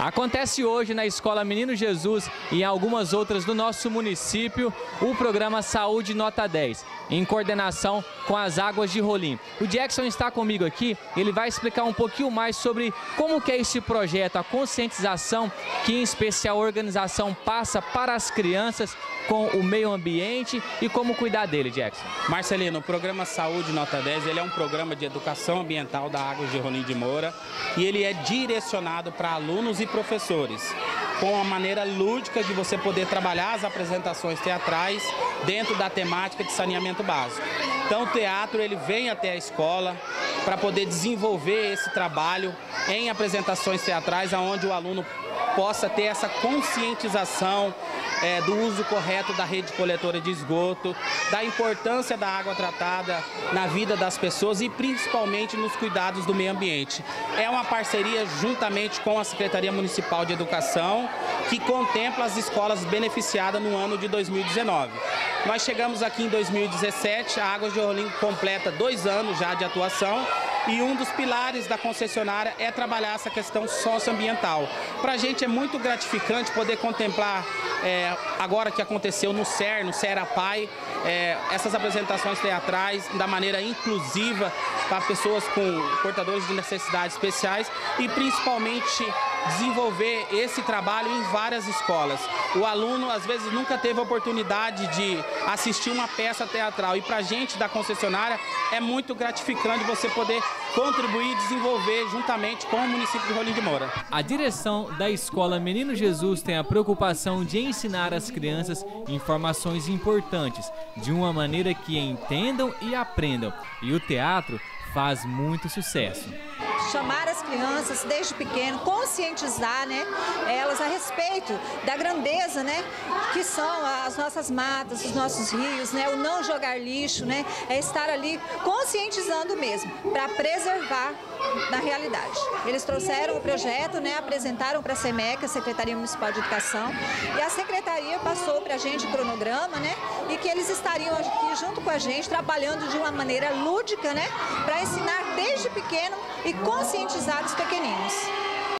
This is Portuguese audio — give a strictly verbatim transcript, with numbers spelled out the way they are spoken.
Acontece hoje na Escola Menino Jesus e em algumas outras do nosso município o programa Saúde Nota dez, em coordenação com as Águas de Rolim. O Jackson está comigo aqui, ele vai explicar um pouquinho mais sobre como que é esse projeto, a conscientização que em especial a organização passa para as crianças com o meio ambiente e como cuidar dele, Jackson. Marcelino, o programa Saúde Nota dez, ele é um programa de educação ambiental da Águas de Rolim de Moura e ele é direcionado para alunos e professores, com uma maneira lúdica de você poder trabalhar as apresentações teatrais dentro da temática de saneamento básico. Então o teatro ele vem até a escola para poder desenvolver esse trabalho em apresentações teatrais, onde o aluno possa ter essa conscientização é, do uso correto da rede coletora de esgoto, da importância da água tratada na vida das pessoas e principalmente nos cuidados do meio ambiente. É uma parceria juntamente com a Secretaria Municipal de Educação, que contempla as escolas beneficiadas no ano de dois mil e dezenove. Nós chegamos aqui em dois mil e dezessete, a Águas de Rolim completa dois anos já de atuação, e um dos pilares da concessionária é trabalhar essa questão socioambiental. Para a gente é muito gratificante poder contemplar, é, agora que aconteceu no C E R, no CERAPAI, é, essas apresentações teatrais da maneira inclusiva para pessoas com portadores de necessidades especiais e principalmente desenvolver esse trabalho em várias escolas. O aluno, às vezes, nunca teve a oportunidade de assistir uma peça teatral e para a gente da concessionária é muito gratificante você poder contribuir e desenvolver juntamente com o município de Rolim de Moura. A direção da Escola Menino Jesus tem a preocupação de ensinar às crianças informações importantes, de uma maneira que entendam e aprendam. E o teatro faz muito sucesso. Chamar as crianças desde pequeno, conscientizar, né, elas a respeito da grandeza, né, que são as nossas matas, os nossos rios, né, o não jogar lixo, né, é estar ali conscientizando mesmo, para preservar na realidade. Eles trouxeram o projeto, né, apresentaram para a SEMEC, a Secretaria Municipal de Educação, e a Secretaria passou para a gente o cronograma, né, e que eles estariam aqui junto com a gente, trabalhando de uma maneira lúdica, né, para ensinar desde pequeno e conscientizar os pequeninos.